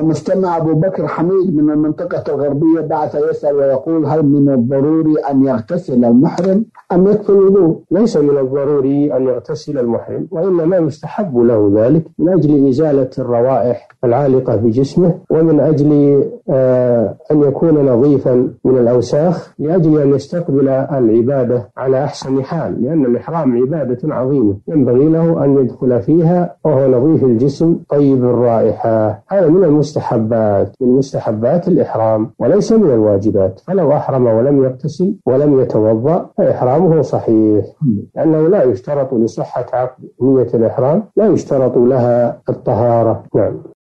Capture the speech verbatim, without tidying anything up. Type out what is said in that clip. المستمع أبو بكر حميد من المنطقة الغربية بعث يسأل ويقول: هل من الضروري أن يغتسل المحرم أم يكفي الوضوء؟ ليس من الضروري أن يغتسل المحرم، وإنما يستحب له ذلك من أجل إزالة الروائح العالقة بجسمه، ومن أجل آه أن يكون نظيفا من الأوساخ، لأجل أن يستقبل العبادة على أحسن حال، لأن الإحرام عبادة عظيمة ينبغي له أن يدخل فيها وهو نظيف الجسم طيب الرائحة. هذا من مستحبات من مستحبات الإحرام وليس من الواجبات، فلو أحرم ولم يغتسل ولم يتوضأ فإحرامه صحيح، لأنه لا يشترط لصحة نية الإحرام لا يشترط لها الطهارة. نعم.